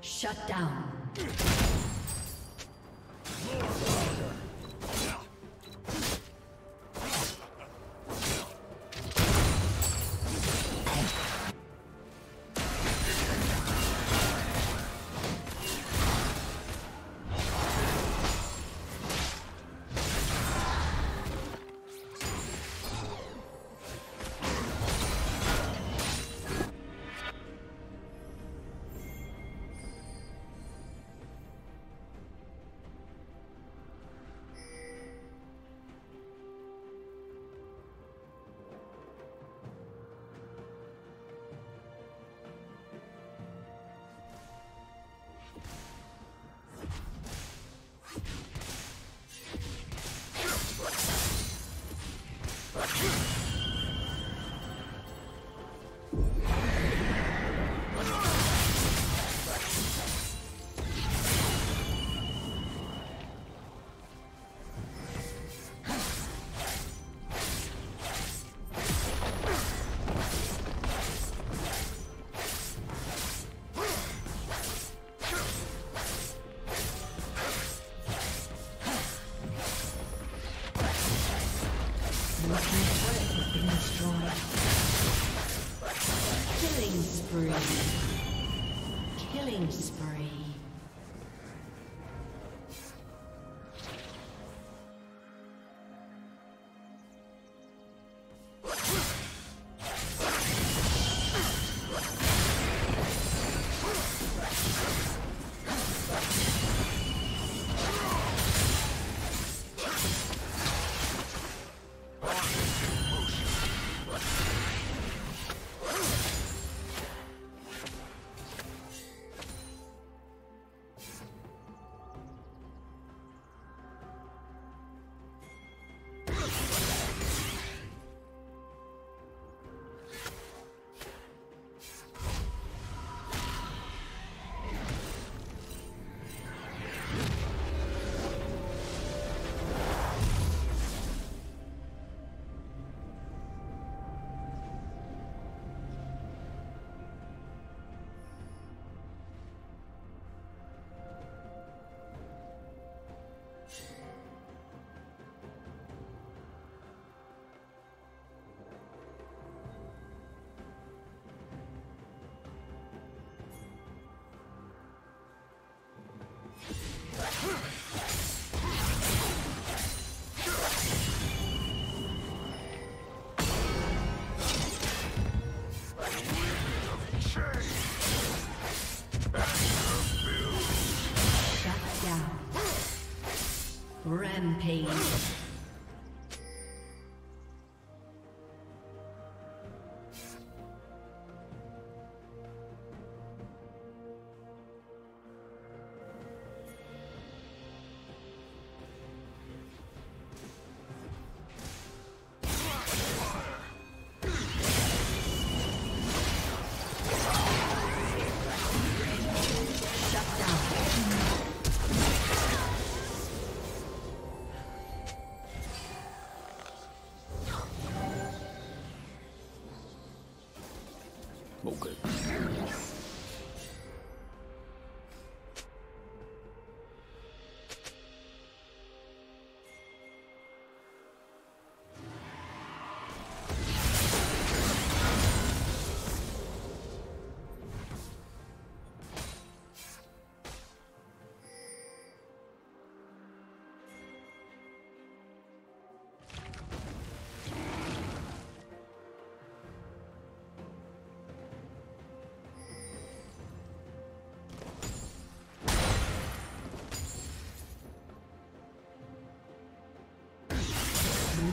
Shut down. spree. Killing spree. Rampage. Blue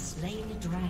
Slay the dragon.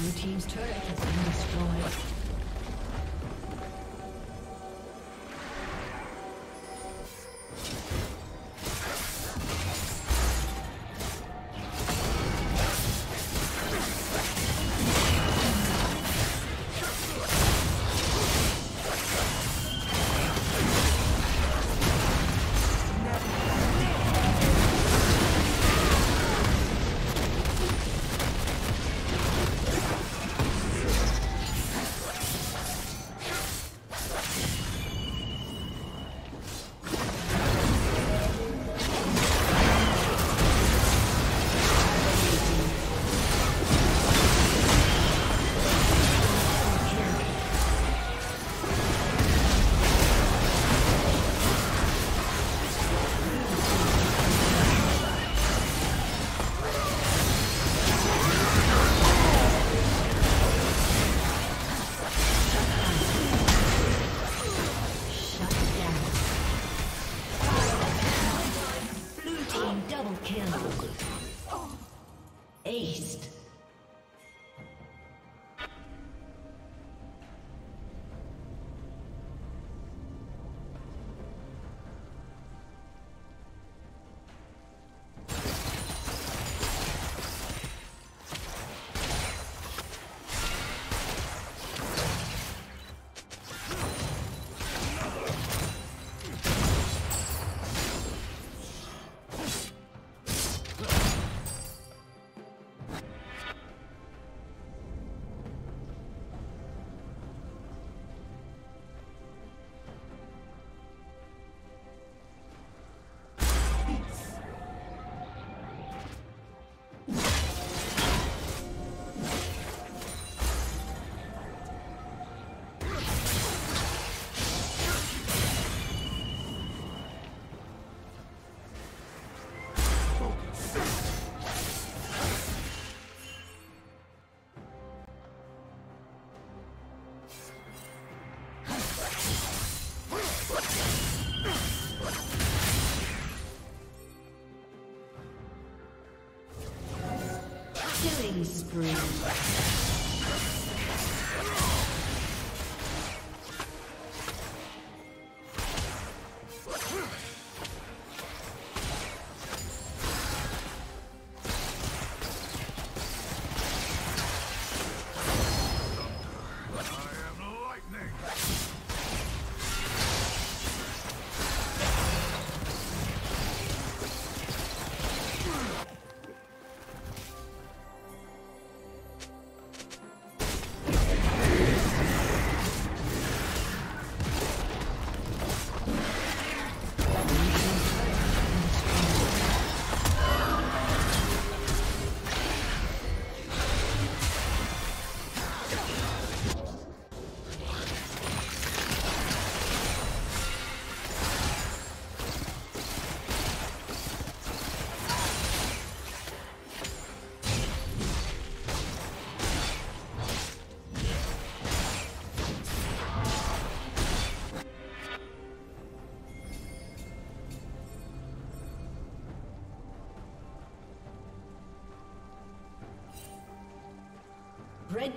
Blue team's turret has been destroyed. Spree. Red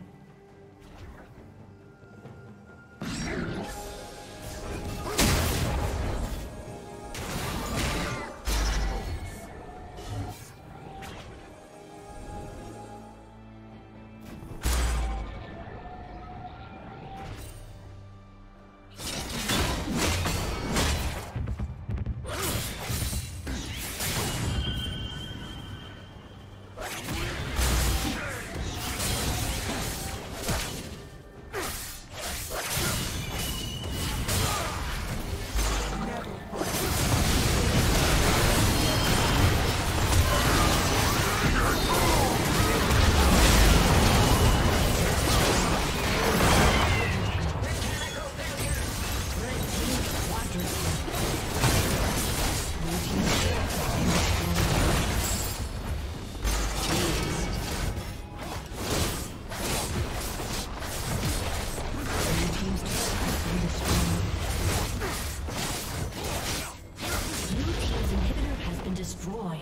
destroyed.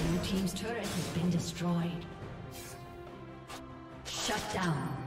Blue team's turret has been destroyed. Shut down.